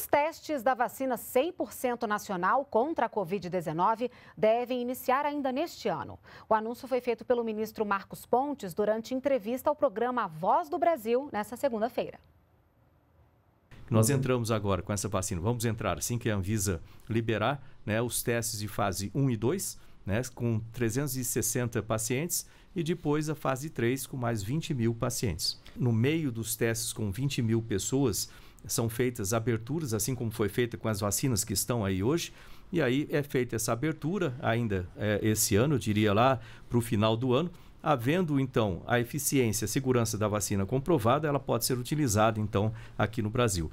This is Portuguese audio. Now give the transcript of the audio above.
Os testes da vacina 100% nacional contra a Covid-19 devem iniciar ainda neste ano. O anúncio foi feito pelo ministro Marcos Pontes durante entrevista ao programa A Voz do Brasil, nesta segunda-feira. Nós entramos agora com essa vacina, vamos entrar assim que a Anvisa liberar, né, os testes de fase 1 e 2, né, com 360 pacientes, e depois a fase 3 com mais 20 mil pacientes. No meio dos testes com 20 mil pessoas, são feitas aberturas, assim como foi feita com as vacinas que estão aí hoje, e aí é feita essa abertura ainda esse ano, eu diria lá para o final do ano. Havendo, então, a eficiência e a segurança da vacina comprovada, ela pode ser utilizada, então, aqui no Brasil.